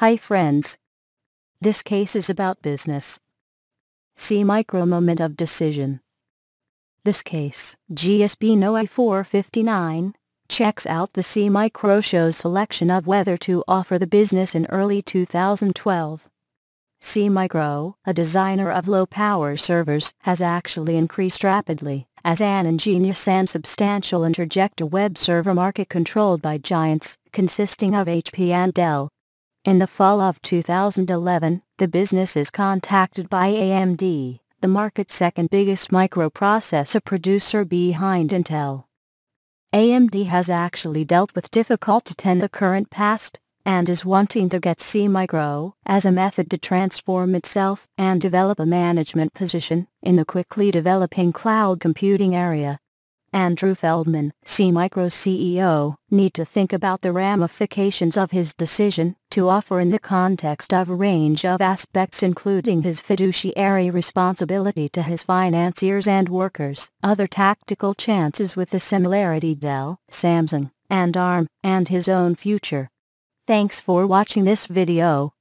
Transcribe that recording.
Hi friends. This case is about business. SeaMicro moment of decision. This case, GSB No. I-459, checks out the SeaMicro show's selection of whether to offer the business in early 2012. SeaMicro, a designer of low-power servers, has actually increased rapidly as an ingenious and substantial interjector web server market controlled by giants, consisting of HP and Dell. In the fall of 2011, the business is contacted by AMD, the market's second biggest microprocessor producer behind Intel. AMD has actually dealt with difficulty in the current past, and is wanting to get SeaMicro as a method to transform itself and develop a management position in the quickly developing cloud computing area. Andrew Feldman, SeaMicro CEO, need to think about the ramifications of his decision to offer in the context of a range of aspects including his fiduciary responsibility to his financiers and workers, other tactical chances with the similarity Dell, Samsung, and ARM, and his own future. Thanks for watching this video.